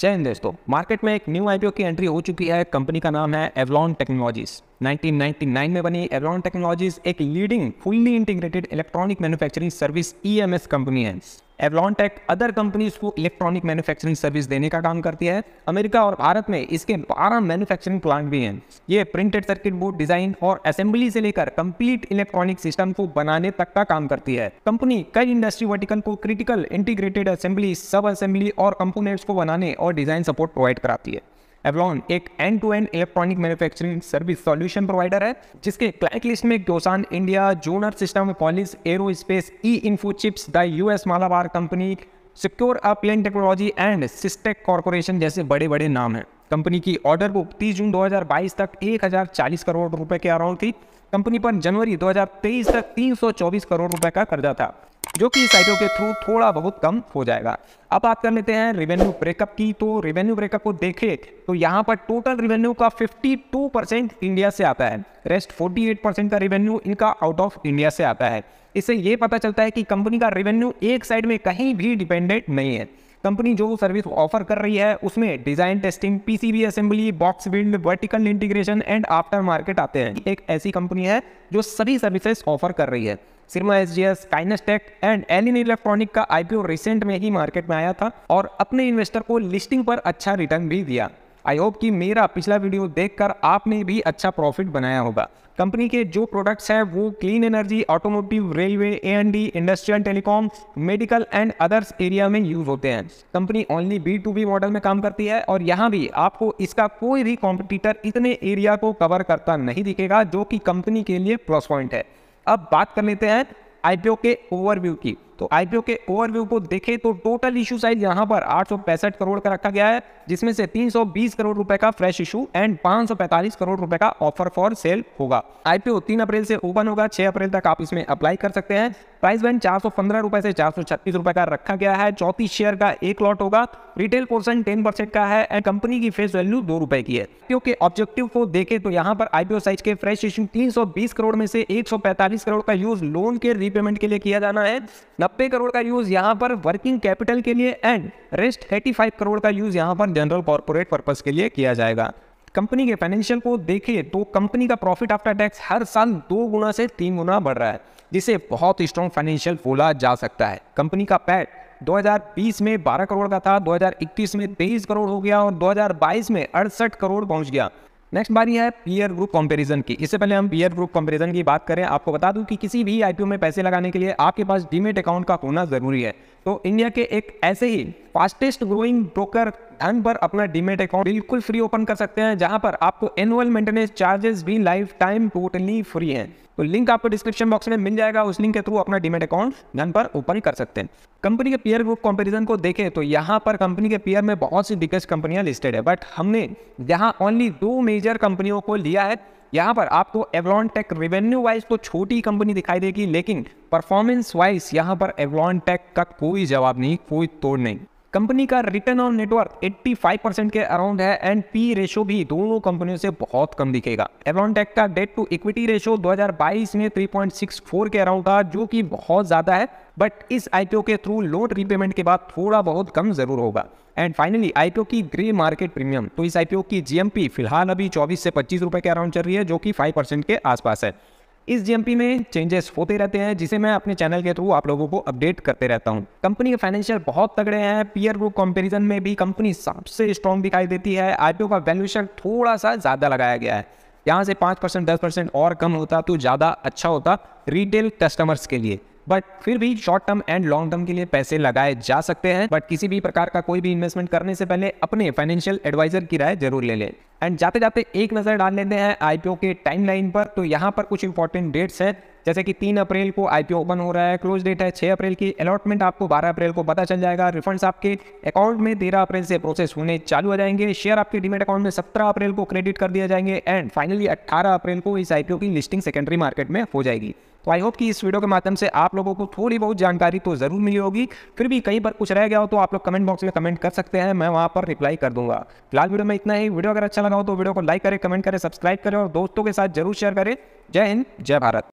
जय हिंद दोस्तों, मार्केट में एक न्यू आईपीओ की एंट्री हो चुकी है। कंपनी का नाम है एवलॉन टेक्नोलॉजीज। 1999 में बनी एवलॉन टेक्नोलॉजीज एक leading fully integrated electronic manufacturing service EMS company है। एवलॉन टेक अदर कंपनीज को इलेक्ट्रॉनिक मैन्युफैक्चरिंग सर्विस देने का काम करती है। अमेरिका और भारत में इसके 12 मैन्युफैक्चरिंग प्लांट भी हैं। ये प्रिंटेड सर्किट बोर्ड डिजाइन और असेंबली से लेकर कंप्लीट इलेक्ट्रॉनिक सिस्टम को बनाने तक का काम करती है। कंपनी कई इंडस्ट्री वर्टिकल को critical integrated assembly, sub assembly और कंपोनेंट्स को बनाने और डिजाइन सपोर्ट प्रोवाइड कराती है। एवलॉन एक end to end electronic manufacturing service solution provider है, जिसके क्लाइंट लिस्ट में गोसान इंडिया, जूनर सिस्टम, पॉलिस aerospace, E इन्फोचिप्स, the US Malabar company, secure upline technology and Systech corporation जैसे बड़े बड़े नाम हैं। कंपनी की ऑर्डर बुक 30 जून 2022 तक 1040 करोड़ रुपए के अराउंड थी। कंपनी पर जनवरी 2023 तक 324 करोड़ रुपए का कर्जा था, जो कि साइटों के थ्रू थोड़ा बहुत कम हो जाएगा। अब बात कर लेते हैं रेवेन्यू ब्रेकअप की। तो रेवेन्यू ब्रेकअप को देखें तो यहाँ पर टोटल रेवेन्यू का 52% इंडिया से आता है, रेस्ट 48% का रेवेन्यू इनका आउट ऑफ इंडिया से आता है। इससे ये पता चलता है कि कंपनी का रेवेन्यू एक साइड में कहीं भी डिपेंडेंट नहीं है। कंपनी जो सर्विस ऑफर कर रही है उसमें design, testing, PCB assembly, box build, vertical integration and after market आते हैं। एक ऐसी कंपनी है जो सभी सर्विसेज ऑफर कर रही है। Syrma SG, Kaynes tech and NN electronic का आईपीओ रिसेंट में ही मार्केट में आया था और अपने इन्वेस्टर को लिस्टिंग पर अच्छा रिटर्न भी दिया। आई होप कि मेरा पिछला वीडियो देखकर आपने भी अच्छा प्रॉफिट बनाया होगा। कंपनी के जो प्रोडक्ट्स हैं वो clean energy, automotive, railway, A&D, industrial, telecom, medical and others area में यूज होते हैं। कंपनी ओनली B2B मॉडल में काम करती है और यहाँ भी आपको इसका कोई भी कॉम्पिटिटर इतने एरिया को कवर करता नहीं दिखेगा, जो कि कंपनी के लिए प्लस पॉइंट है। अब बात कर लेते हैं आईपीओ के ओवरव्यू की। तो आईपीओ के ओवरव्यू को देखें तो टोटल इशू साइज यहाँ पर 865 करोड़ का रखा गया है, जिसमें से 320 करोड़ रुपए का फ्रेश इशू एंड 545 करोड़ रुपए का ऑफर फॉर सेल होगा। आईपीओ 3 अप्रैल से ओपन होगा, 6 अप्रैल तक आप इसमें अप्लाई कर सकते हैं। प्राइस बैंड 415 रुपए से 436 रुपए का रखा गया है। 34 शेयर का एक लॉट होगा। रिटेल पोर्सन 10% का है एंड कंपनी की फेस वैल्यू ₹2 की है। आईपीओ के ऑब्जेक्टिव को देखें तो यहाँ पर आईपीओ साइज के फ्रेश इशू 320 करोड़ में से 145 करोड़ का यूज लोन के रीपेमेंट के लिए किया जाना है, 90 करोड़ का यूज यहाँ पर वर्किंग कैपिटल के लिए एंड रेस्ट 35 करोड़ का यूज यहाँ पर जनरल कॉर्पोरेट पर्पस के लिए किया जाएगा। कंपनी के फाइनेंशियल को देखें तो कंपनी का प्रॉफिट आफ्टर टैक्स हर साल 2 गुना से 3 गुना बढ़ रहा है, जिसे बहुत स्ट्रॉन्ग फाइनेंशियल बोला जा सकता है। कंपनी का पैट 2020 में 12 करोड़ का था, 2021 में 23 करोड़ हो गया और 2022 में 68 करोड़ पहुँच गया। नेक्स्ट बारी है पीयर ग्रुप कंपैरिजन की। इससे पहले हम पीयर ग्रुप कंपैरिजन की बात करें, आपको बता दूं कि किसी भी आईपीओ में पैसे लगाने के लिए आपके पास डीमेट अकाउंट का होना जरूरी है। तो इंडिया के एक ऐसे ही फास्टेस्ट ग्रोइंग ब्रोकर धन पर अपना डीमेट अकाउंट बिल्कुल फ्री ओपन कर सकते हैं, जहां पर आपको एनुअल मेंटेनेंस चार्जेस भी लाइफ टाइम टोटली फ्री हैं। तो लिंक आपको डिस्क्रिप्शन बॉक्स में मिल जाएगा, उस लिंक के थ्रू अपना डीमेट अकाउंट धन पर ओपन कर सकते हैं। कंपनी के पीयर ग्रुप कंपैरिजन को देखें तो यहाँ पर कंपनी के पीयर में बहुत सी बिगेस्ट कंपनियां लिस्टेड है, बट हमने यहाँ ओनली 2 मेजर कंपनियों को लिया है। यहाँ पर आपको एवलॉन टेक रेवेन्यू वाइज तो छोटी कंपनी दिखाई देगी, लेकिन परफॉर्मेंस वाइज यहाँ पर एवलॉन टेक का कोई जवाब नहीं, कोई तोड़ नहीं। कंपनी का रिटर्न ऑन नेटवर्क 85% के अराउंड है एंड पी रेशो भी दोनों कंपनियों से बहुत कम दिखेगा। एवलॉन टेक का डेट टू इक्विटी रेशो 2022 में 3.64 के अराउंड था, जो कि बहुत ज़्यादा है, बट इस आईपीओ के थ्रू लोन रीपेमेंट के बाद थोड़ा बहुत कम जरूर होगा। एंड फाइनली आईपीओ की ग्रे मार्केट प्रीमियम। तो इस आईपीओ की जीएमपी फिलहाल अभी 24 से 25 रुपये के अराउंड चल रही है, जो कि 5% के आसपास है। इस जीएमपी में चेंजेस होते रहते हैं, जिसे मैं अपने चैनल के थ्रू आप लोगों को अपडेट करते रहता हूं। कंपनी के फाइनेंशियल बहुत तगड़े हैं, पीयर ग्रुप कंपैरिजन में भी कंपनी सबसे स्ट्रॉन्ग दिखाई देती है। आईपीओ का वैल्यूएशन थोड़ा सा ज़्यादा लगाया गया है, यहाँ से 5% 10% और कम होता तो ज़्यादा अच्छा होता रिटेल कस्टमर्स के लिए, बट फिर भी short term and long term के लिए पैसे लगाए जा सकते हैं। बट किसी भी प्रकार का कोई भी इन्वेस्टमेंट करने से पहले अपने फाइनेंशियल एडवाइजर की राय जरूर ले लें। एंड जाते जाते एक नज़र डाल लेते हैं आईपीओ के टाइमलाइन पर। तो यहाँ पर कुछ इंपॉर्टेंट डेट्स हैं, जैसे कि 3 अप्रैल को आईपीओ ओपन हो रहा है, क्लोज डेट है 6 अप्रैल की, अलॉटमेंट आपको 12 अप्रैल को पता चल जाएगा, रिफंड्स आपके अकाउंट में 13 अप्रैल से प्रोसेस होने चालू हो जाएंगे, शेयर आपके डीमेट अकाउंट में 17 अप्रैल को क्रेडिट कर दिया जाएंगे एंड फाइनली 18 अप्रैल को इस आईपीओ की लिस्टिंग सेकेंडरी मार्केट में हो जाएगी। तो आई होप कि इस वीडियो के माध्यम से आप लोगों को थोड़ी बहुत जानकारी तो ज़रूर मिली होगी। फिर भी कहीं पर कुछ रह गया हो तो आप लोग कमेंट बॉक्स में कमेंट कर सकते हैं, मैं वहाँ पर रिप्लाई कर दूंगा। फिलहाल वीडियो में इतना ही। वीडियो अगर अच्छा लगा हो तो वीडियो को लाइक करें, कमेंट करें, सब्सक्राइब करें और दोस्तों के साथ जरूर शेयर करें। जय हिंद, जय भारत।